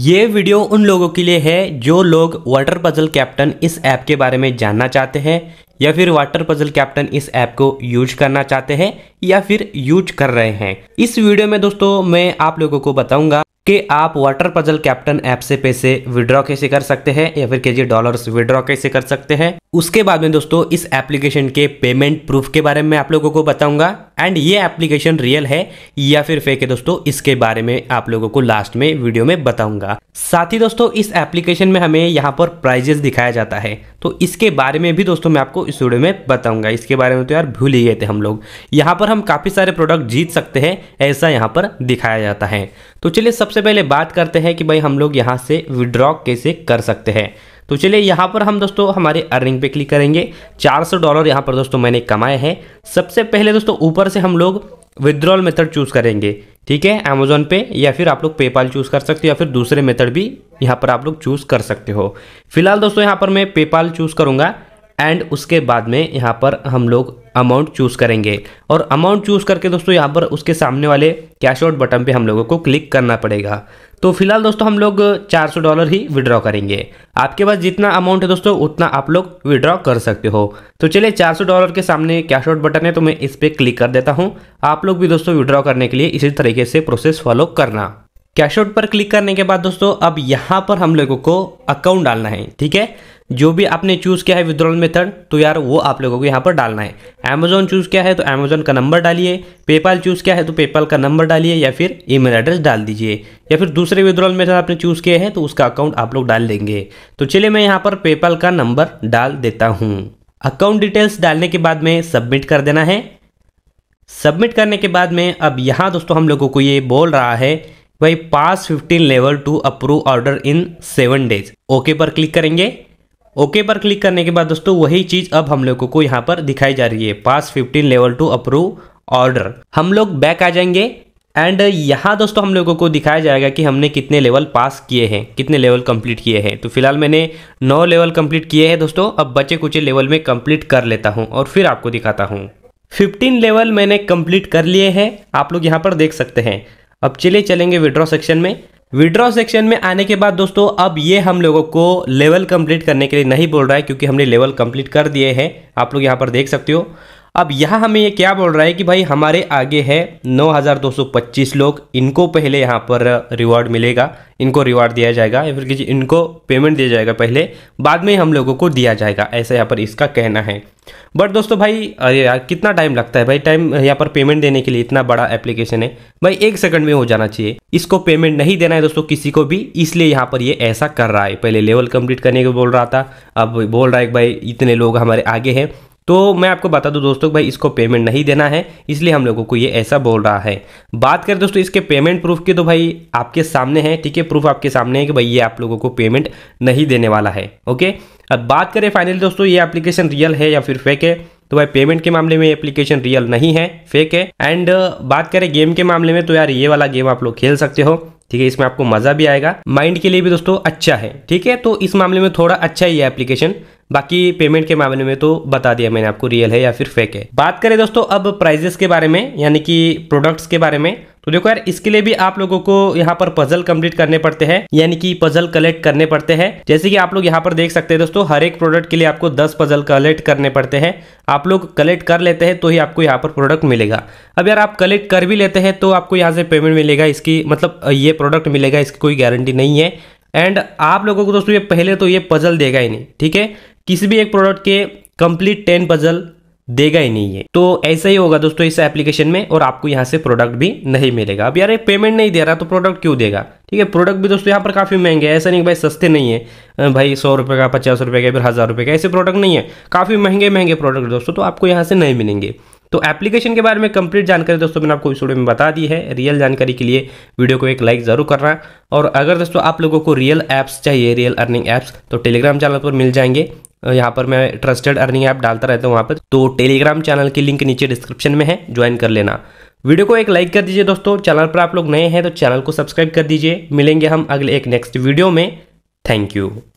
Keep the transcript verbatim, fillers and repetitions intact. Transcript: ये वीडियो उन लोगों के लिए है जो लोग वाटर पजल कैप्टन इस ऐप के बारे में जानना चाहते हैं या फिर वाटर पजल कैप्टन इस ऐप को यूज करना चाहते हैं या फिर यूज कर रहे हैं। इस वीडियो में दोस्तों मैं आप लोगों को बताऊंगा कि आप वाटर पजल कैप्टन ऐप से पैसे विड्रॉ कैसे कर सकते हैं या फिर केजी डॉलर्स विड्रॉ कैसे कर सकते हैं। उसके बाद में दोस्तों इस एप्लीकेशन के पेमेंट प्रूफ के बारे में आप लोगों को बताऊंगा एंड ये एप्लीकेशन रियल है या फिर फेक है दोस्तों, इसके बारे में आप लोगों को लास्ट में वीडियो में बताऊंगा। साथ ही दोस्तों इस एप्लीकेशन में हमें यहाँ पर प्राइजेस दिखाया जाता है तो इसके बारे में भी दोस्तों मैं आपको इस वीडियो में बताऊंगा। इसके बारे में तो यार भूल ही गए थे हम लोग। यहाँ पर हम काफी सारे प्रोडक्ट जीत सकते हैं ऐसा यहाँ पर दिखाया जाता है। तो चलिए सबसे पहले बात करते हैं कि भाई हम लोग यहाँ से विड्रॉ कैसे कर सकते हैं। तो चलिए यहाँ पर हम दोस्तों हमारे अर्निंग पे क्लिक करेंगे। चार सौ डॉलर यहाँ पर दोस्तों मैंने कमाए हैं। सबसे पहले दोस्तों ऊपर से हम लोग विड्रॉल मेथड चूज करेंगे, ठीक है, अमेजोन पे या फिर आप लोग पेपाल चूज कर सकते हो या फिर दूसरे मेथड भी यहाँ पर आप लोग चूज कर सकते हो। फिलहाल दोस्तों यहाँ पर मैं पेपाल चूज करूँगा एंड उसके बाद में यहाँ पर हम लोग अमाउंट चूज करेंगे और अमाउंट चूज करके दोस्तों यहाँ पर उसके सामने वाले कैश आउट बटन पे हम लोगों को क्लिक करना पड़ेगा। तो फिलहाल दोस्तों हम लोग चार सौ डॉलर ही विड्रॉ करेंगे। आपके पास जितना अमाउंट है दोस्तों उतना आप लोग विड्रॉ कर सकते हो। तो चलिए चार सौ डॉलर के सामने कैश आउट बटन है तो मैं इस पर क्लिक कर देता हूँ। आप लोग भी दोस्तों विड्रॉ करने के लिए इसी तरीके से प्रोसेस फॉलो करना। कैश आउट पर क्लिक करने के बाद दोस्तों अब यहाँ पर हम लोगों को अकाउंट डालना है, ठीक है, जो भी आपने चूज़ किया है विड्रॉल मेथड तो यार वो आप लोगों को यहाँ पर डालना है। अमेजोन चूज़ किया है तो अमेजोन का नंबर डालिए, पेपाल चूज़ किया है तो पेपाल का नंबर डालिए या फिर ईमेल एड्रेस डाल दीजिए, या फिर दूसरे विड्रॉल मेथड आपने चूज़ किए हैं तो उसका अकाउंट आप लोग डाल देंगे। तो चलिए मैं यहाँ पर पेपाल का नंबर डाल देता हूँ। अकाउंट डिटेल्स डालने के बाद में सबमिट कर देना है। सबमिट करने के बाद में अब यहाँ दोस्तों हम लोगों को ये बोल रहा है भाई pass fifteen level to approve order in seven days. Okay पर क्लिक करेंगे। ओके पर क्लिक करने के बाद दोस्तों वही चीज़ अब हम लोगों को यहाँ पर दिखाई जा रही है, pass fifteen level to approve order. हम लोग बैक आ जाएंगे एंड यहाँ दोस्तों हम लोगों को दिखाया जाएगा कि हमने कितने लेवल पास किए हैं, कितने लेवल कंप्लीट किए हैं। तो फिलहाल मैंने नौ लेवल कंप्लीट किए हैं दोस्तों। अब बचे कुछ लेवल में कंप्लीट कर लेता हूँ और फिर आपको दिखाता हूँ। फिफ्टीन लेवल मैंने कंप्लीट कर लिए हैं, आप लोग यहाँ पर देख सकते हैं। अब चलिए चलेंगे विड्रॉ सेक्शन में। विड्रॉ सेक्शन में आने के बाद दोस्तों अब ये हम लोगों को लेवल कंप्लीट करने के लिए नहीं बोल रहा है क्योंकि हमने लेवल कंप्लीट कर दिए हैं, आप लोग यहाँ पर देख सकते हो। अब यहाँ हमें ये क्या बोल रहा है कि भाई हमारे आगे है नौ हज़ार दो सौ पच्चीस लोग, इनको पहले यहाँ पर रिवॉर्ड मिलेगा, इनको रिवॉर्ड दिया जाएगा या फिर किसी इनको पेमेंट दिया जाएगा पहले, बाद में हम लोगों को दिया जाएगा, ऐसा यहाँ पर इसका कहना है। बट दोस्तों भाई अरे यार कितना टाइम लगता है भाई, टाइम यहाँ पर पेमेंट देने के लिए, इतना बड़ा एप्लीकेशन है भाई, एक सेकंड में हो जाना चाहिए। इसको पेमेंट नहीं देना है दोस्तों किसी को भी, इसलिए यहाँ पर ये ऐसा कर रहा है। पहले लेवल कंप्लीट करने को बोल रहा था, अब बोल रहा है भाई इतने लोग हमारे आगे हैं। तो मैं आपको बता दूं दोस्तों भाई इसको पेमेंट नहीं देना है, इसलिए हम लोगों को ये ऐसा बोल रहा है। बात करें दोस्तों इसके पेमेंट प्रूफ की तो भाई आपके सामने है, ठीक है, प्रूफ आपके सामने है कि भाई ये आप लोगों को पेमेंट नहीं देने वाला है। ओके, अब बात करें फाइनली दोस्तों ये एप्लीकेशन रियल है या फिर फेक है, तो भाई पेमेंट के मामले में एप्लीकेशन रियल नहीं है, फेक है। एंड बात करें गेम के मामले में तो यार ये वाला गेम आप लोग खेल सकते हो, ठीक है, इसमें आपको मजा भी आएगा, माइंड के लिए भी दोस्तों अच्छा है, ठीक है। तो इस मामले में थोड़ा अच्छा ही है एप्लीकेशन, बाकी पेमेंट के मामले में तो बता दिया मैंने आपको रियल है या फिर फेक है। बात करें दोस्तों अब प्राइजेस के बारे में यानी कि प्रोडक्ट्स के बारे में, तो देखो यार इसके लिए भी आप लोगों को यहाँ पर पजल कंप्लीट करने पड़ते हैं यानी कि पजल कलेक्ट करने पड़ते हैं। जैसे कि आप लोग यहाँ पर देख सकते हैं दोस्तों हर एक प्रोडक्ट के लिए आपको दस पजल कलेक्ट करने पड़ते हैं। आप लोग कलेक्ट कर लेते हैं तो ही आपको यहाँ पर प्रोडक्ट मिलेगा। अब यार आप कलेक्ट कर भी लेते हैं तो आपको यहाँ से पेमेंट मिलेगा, इसकी मतलब ये प्रोडक्ट मिलेगा इसकी कोई गारंटी नहीं है। एंड आप लोगों को दोस्तों ये पहले तो ये पजल देगा ही नहीं, ठीक है, किसी भी एक प्रोडक्ट के कंप्लीट टेन पजल देगा ही नहीं है। तो ऐसा ही होगा दोस्तों इस एप्लीकेशन में और आपको यहाँ से प्रोडक्ट भी नहीं मिलेगा। अब यार ये पेमेंट नहीं दे रहा तो प्रोडक्ट क्यों देगा, ठीक है। प्रोडक्ट भी दोस्तों यहाँ पर काफ़ी महंगे हैं, ऐसा नहीं भाई सस्ते नहीं है, भाई सौ रुपये का, पचास रुपये का, फिर हज़ार रुपये का, ऐसे प्रोडक्ट नहीं है, काफ़ी महंगे महंगे प्रोडक्ट दोस्तों तो आपको यहाँ से नहीं मिलेंगे। तो एप्लीकेशन के बारे में कंप्लीट जानकारी दोस्तों मैंने आपको इस वीडियो में बता दी है। रियल जानकारी के लिए वीडियो को एक लाइक ज़रूर करना और अगर दोस्तों आप लोगों को रियल ऐप्स चाहिए, रियल अर्निंग ऐप्स, तो टेलीग्राम चैनल पर मिल जाएंगे। यहाँ पर मैं ट्रस्टेड अर्निंग ऐप डालता रहता हूँ वहाँ पर, तो टेलीग्राम चैनल की लिंक नीचे डिस्क्रिप्शन में है, ज्वाइन कर लेना। वीडियो को एक लाइक कर दीजिए दोस्तों, चैनल पर आप लोग नए हैं तो चैनल को सब्सक्राइब कर दीजिए। मिलेंगे हम अगले एक नेक्स्ट वीडियो में। Thank you.